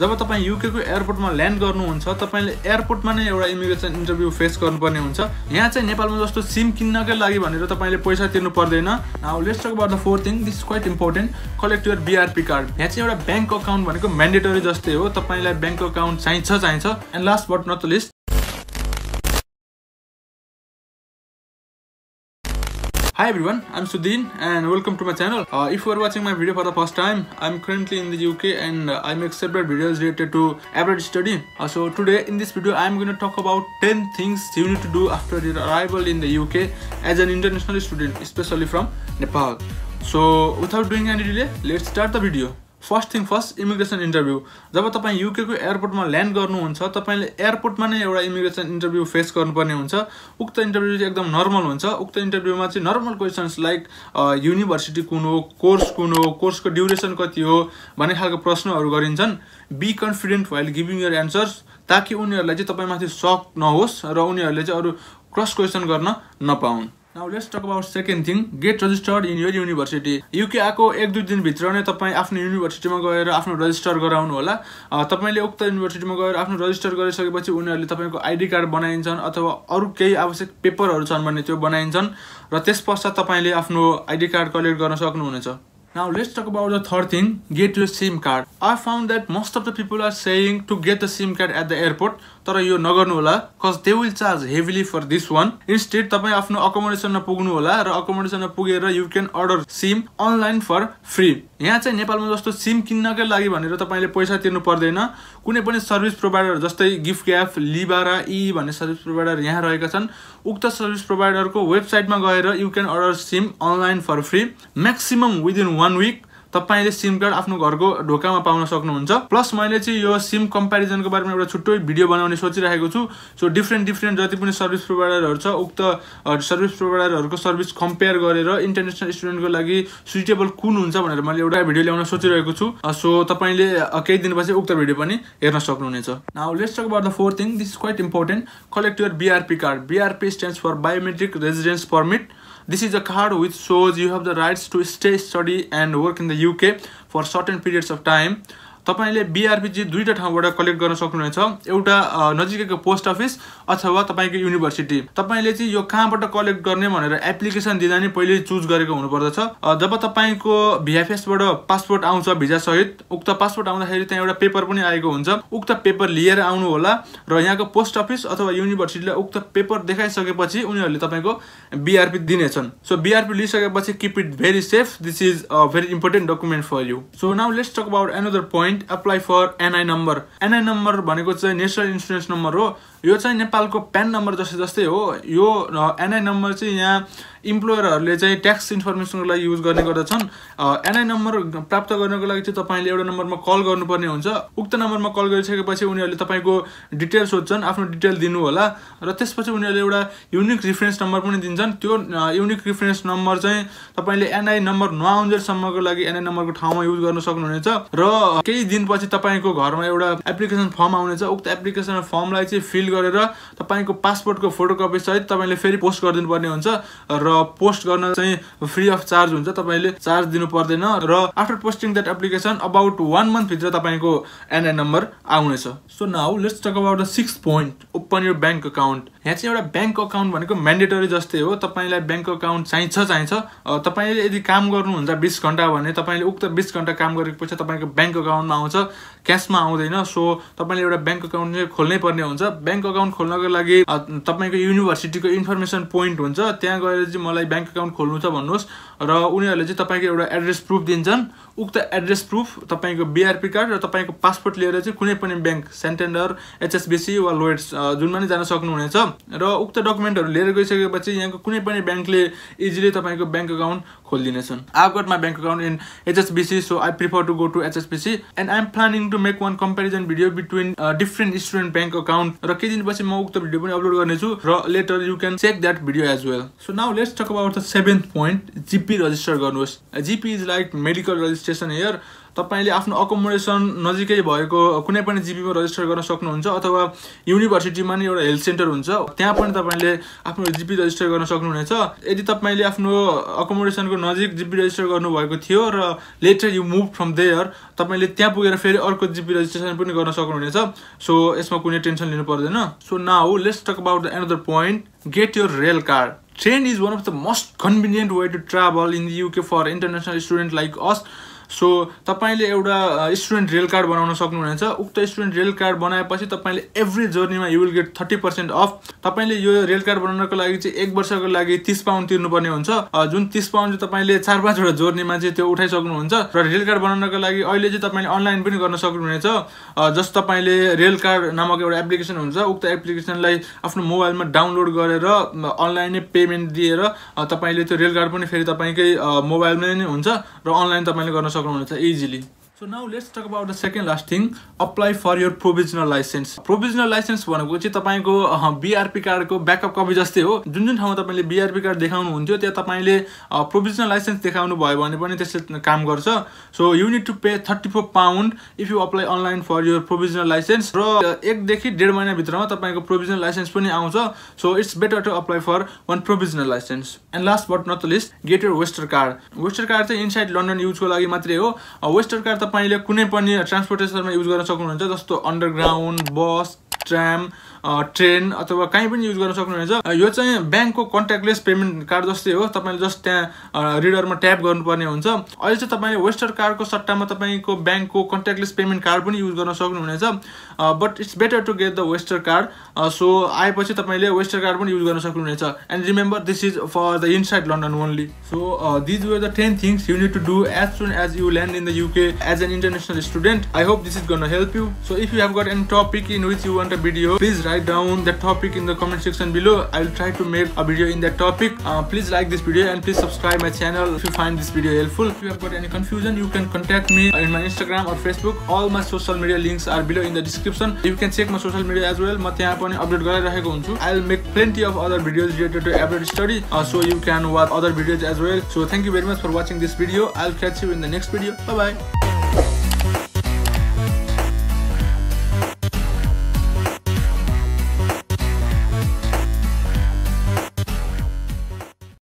जब तपाईं युके को एयरपोर्टमा ल्यान्ड गर्नुहुन्छ तपाईले एयरपोर्टमा नै एउटा इमिग्रेसन इन्टरभ्यू फेस गर्नुपर्ने हुन्छ। यहाँ चाहिँ नेपालमा जस्तो सिम किन्नकै लागि भनेर तपाईले पैसा तिर्नु पर्दैन। Now let's talk about the fourth thing, this is quite important, collect your BRP card. यहाँ चाहिँ एउटा बैंक अकाउन्ट भनेको म्यान्डेटरी जस्तै हो, तपाईलाई बैंक अकाउन्ट चाहिन्छ। And last but not the least, hi everyone, I'm Sudin and welcome to my channel. If you are watching my video for the first time, I'm currently in the UK and I make separate videos related to abroad study. So today in this video I'm going to talk about 10 things you need to do after your arrival in the UK as an international student, especially from Nepal. So without doing any delay, let's start the video. First thing first, immigration interview. जब तपाईं UK को एयरपोर्टमा land गर्नुहुन्छ तपाईले एयरपोर्टमा नै एउटा immigration interview face गर्नुपर्ने हुन्छ। उक्त इन्टरभ्यू चाहिँ एकदम नर्मल हुन्छ। उक्त इन्टरभ्यूमा चाहिँ नर्मल क्वेशन्स लाइक युनिभर्सिटी कुन हो, कोर्स कुन हो, कोर्सको ड्युरेसन कति हो भन्ने खालको प्रश्नहरू गरिन्छन्। Be confident while giving your answers, ताकि उनीहरुलाई चाहिँ तपाईमाथि शक नहोस् र उनीहरुले चाहिँ अरु क्रस क्वेशन गर्न नपाउन्। Now let's talk about second thing, get registered in your university. UK आको एक दुई दिन भित्र नै तपाई आफ्नो युनिभर्सिटीमा गएर आफ्नो रजिस्टर गराउनु होला। तपाईले उक्त युनिभर्सिटीमा गएर आफ्नो रजिस्टर गरिसकेपछि उनीहरुले तपाईको आईडी कार्ड बनाइन्छन् अथवा अरु केही आवश्यक पेपरहरु छन् भने त्यो बनाइन्छन् र त्यसपछि तपाईले आफ्नो आईडी कार्ड कलेक्ट गर्न सक्नुहुनेछ। Now let's talk about the third thing, get your SIM card. I found that most of the people are saying to get the SIM card at the airport, तर यो नगर्नु होला, cause they will charge heavily for this one. Instead तपाईं आफ्नो accommodation मा पुग्नु होला र accommodation मा पुगेर you can order SIM online for free. यहाँ चाहिँ नेपालमा जस्तो SIM किन्नकै लागि भनेर तपाईले पैसा तिर्नु पर्दैन। कुनै पनि सर्भिस प्रोवाइडर जस्तै गिफ्ट ग्याफ, लिबारा, ई भन्ने सर्भिस प्रोवाइडर यहाँ रहेका छन्। उक्त सर्भिस प्रोवाइडरको वेबसाइटमा गएर you can order SIM online for free. Maximum within 1 week तपाईले सिम कार्ड आफ्नो घरको ढोकामा पाउन सक्नुहुन्छ। प्लस मैले चाहिँ यो सिम कम्प्यारिजनको बारेमा एउटा छुट्टै भिडियो बनाउने सोचिरहेको छु। सो डिफरेन्ट जति पनि सर्भिस प्रोवाइडरहरु छ उक्त सर्भिस प्रोवाइडरहरुको सर्भिस कम्पेयर गरेर इन्टरनेशनल स्टुडेन्टको लागि सुटेबल कुन हुन्छ भनेर मैले एउटा भिडियो ल्याउन सोचिरहेको छु। सो तपाईले केही दिनपछि उक्त भिडियो पनि हेर्न सक्नुहुनेछ। Now let's talk about the fourth thing, this is quite important, collect your BRP card. BRP stands for biometric residence permit. This is a card which shows you have the rights to stay, study and work in the UK for certain periods of time. तपाईले BRP चाहिँ दुईटा ठाउँबाट collect गर्न सक्नुहुनेछ, एउटा नजिकैको post office अथवा तपाईको युनिभर्सिटी। तपाईले चाहिँ यो कहाँबाट कलेक्ट गर्ने भनेर एप्लिकेसन दिँदा नै पहिले चुज गरेको हुनुपर्दछ। जब तपाईको VFS बाट पासपोर्ट आउँछ भिजा सहित, उक्त पासपोर्ट आउँदाखेरि त्यहाँ एउटा पेपर पनि आएको हुन्छ। उक्त पेपर लिएर आउनु होला र यहाँको पोस्ट अफिस अथवा युनिभर्सिटीले उक्त पेपर देखाइसकेपछि उनीहरुले तपाईको बीआरपी दिनेछन्। सो बीआरपी लिइसकेपछि keep it very safe, this is a very important document for you. So now let's talk about another point, apply for NI number. NI number भनेको चाहिँ national insurance number हो। यो चाहिँ नेपालको PAN number जस्तै हो। यो NI नम्बर चाहिँ यहाँ इम्प्लोयरहरुले चाहिँ ट्याक्स इन्फर्मेसनको लागि युज गर्ने गर्दछन्। NI नम्बर प्राप्त गर्नको लागि चाहिँ तपाईले एउटा नम्बरमा कल गर्नुपर्ने हुन्छ। उक्त नम्बरमा कल गरिसकेपछि उनीहरुले तपाईको डिटेल सोध्छन्, आफ्नो डिटेल दिनु होला र त्यसपछि उनीहरुले एउटा युनिक रेफरेन्स नम्बर पनि दिन्छन्। त्यो युनिक रेफरेन्स नम्बर चाहिँ तपाईले NI नम्बर नआउन्जेल सम्मको लागि NI नम्बरको ठाउँमा युज गर्न सक्नुहुनेछ र केही दिनपछि तपाईको घरमा एउटा एप्लिकेसन फर्म आउनेछ। उक्त एप्लिकेसन फर्मलाई चाहिँ फिल गरेर तपाईको पासपोर्टको फोटोकपी सहित तपाईले फेरि पोस्ट गर्दिनु पर्ने हुन्छ र पोस्ट गर्न चाहिँ फ्री अफ चार्ज हुन्छ, तपाईले चार्ज दिनु पर्दैन र after posting that application about 1 month भित्र तपाईको NI नम्बर आउनेछ। So now let's talk about the sixth point, open your bank account. यहाँ चाहिँ एउटा बैंक अकाउन्ट भनेको म्यान्डेटरी जस्तै हो, तपाईलाई बैंक अकाउन्ट चाहिन्छ। तपाईले यदि काम गर्नुहुन्छ 20 घण्टा भने तपाईले उक्त 20 घण्टा काम गरेपछि तपाईको बैंक अकाउन्टमा आउँछ, क्याशमा आउँदैन। सो तपाईले एउटा बैंक अकाउन्ट चाहिँ खोल्नै पर्ने हुन्छ। बैंक अकाउन्ट खोल्नको लागि तपाईको युनिभर्सिटीको इन्फर्मेसन पोइन्ट हुन्छ, त्यहाँ गएर चाहिँ मलाई बैंक अकाउन्ट खोल्नु छ भन्नुस् र उनीहरुले चाहिँ तपाईको एउटा एड्रेस प्रुफ दिन्छन्। उक्त एड्रेस प्रुफ तपाईको बीआरपी कार्ड र तपाईको पासपोर्ट लिएर चाहिँ कुनै पनि बैंक, सेन्टेन्डर, HSBC वा लोएट्स जुनमा नि जान सक्नुहुनेछ र उक्त डकुमेन्टहरु लिएर गइसकेपछि यहाँको कुनै पनि बैंकले इजिली तपाईको बैंक अकाउन्ट खोल्दिनेछन्। I have got my bank account in HSBC, so I prefer to go to HSBC and I am planning to make one comparison video between different student bank account र केही दिनपछि म उक्त video पनि upload गर्नेछु र later you can check that video as well. So now let's talk about the seventh point, GP register गर्नुहोस्। GP is like medical registration here. तपाईले आफ्नो अकोमोडेसन नजिकै भएको कुनै पनि जीपी मा रेजिस्टर गर्न सक्नुहुन्छ अथवा युनिभर्सिटीमा नि एउटा हेल्थ सेन्टर हुन्छ त्यहाँ पनि तपाईले आफ्नो जीपी रेजिस्टर गर्न सक्नुहुनेछ यदि तपाईले आफ्नो अकोमोडेसनको नजिक जीपी रेजिस्टर गर्नु भएको थियो र later you move from there तपाईले त्यहाँ पुगेर फेरि अर्को जीपी रेजिस्ट्रेसन पनि गर्न सक्नुहुनेछ सो यसमा कुनै टेन्सन लिनु पर्दैन so now let's talk about another point get your rail car Train is one of the most convenient way to travel in the UK for international students like us. So तपाईले एउटा student rail card बनाउन सक्नुहुन्छ उक्त student rail card बनाएपछि तपाईले every जर्नीमा you will get 30% off तपाईले यो रेल कार्ड बनाउनको लागि चाहिँ 1 वर्षको लागि 30 पाउन्ड तिर्नुपर्ने हुन्छ जुन 30 पाउन्ड चाहिँ तपाईले 4-5 वटा जर्नीमा चाहिँ त्यो उठाइ सक्नुहुन्छ र रेल कार्ड बनाउनको लागि अहिले चाहिँ तपाईले अनलाइन पनि गर्न सक्नुहुनेछ जस्ट तपाईले रेल कार्ड नामक एउटा एप्लिकेसन हुन्छ उक्त एप्लिकेसनलाई आफ्नो मोबाइलमा डाउनलोड गरेर अनलाइन नै पेमेन्ट दिएर तपाईले त्यो रेल कार्ड पनि फेरि तपाईकै मोबाइलमै नै हुन्छ र अनलाइन तपाईले गर्न easily. So now let's talk about the second last thing. Apply for your provisional license. Provisional license भनेको चाहिँ तपाईको BRP कार्ड को backup copy जस्तै हो. जुन जुन ठाउँमा तपाईले BRP कार्ड देखाउनु हुन्थ्यो त्यहाँ तपाईले provisional license देखाउनु भयो भने पनि त्यसले काम गर्छ. So you need to pay 34 pound if you apply online for your provisional license. र 1 देखि 1.5 महिना भित्रमा तपाईको provisional license पनि आउँछ. So it's better to apply for one provisional license. And last but not the least, get your Western card. Western card चाहिँ inside London use को लागि मात्रै हो. Western card तपाईले कुनै पनि ट्रान्सपोर्टेसन मा युज गर्न सक्नुहुन्छ जस्तो अन्डरग्राउन्ड बस ट्राम ट्रेन अथवा कुनै पनि युज गर्न सक्नुहुन्छ यो चाहिँ बैंक को कन्ट्याक्टलेस पेमेन्ट कार्ड जस्तै हो तपाईले जस्ट त्यहाँ रिडर मा ट्याप गर्नुपर्ने हुन्छ अहिले चाहिँ तपाईले वेस्टर्न कार्ड को सट्टामा तपाईको बैंक को कन्ट्याक्टलेस पेमेन्ट कार्ड पनि युज गर्न सक्नुहुनेछ but it's better to get the western card so आएपछि तपाईले वेस्टर्न कार्ड पनि युज गर्न सक्नुहुनेछ and remember this is for the inside London only so these were the 10 things you need to do as soon as you land in the UK as an international student I hope this is gonna help you so if you have got any topic in which you want a video please write down the topic in the comment section below. I will try to make a video in that topic. Please like this video and please subscribe my channel if you find this video helpful. If you have got any confusion, you can contact me in my Instagram or Facebook. All my social media links are below in the description. You can check my social media as well. Ma tyaha pani update garairakeko hunchu. I will make plenty of other videos related to abroad study. So you can watch other videos as well. So thank you very much for watching this video. I'll catch you in the next video. Bye bye.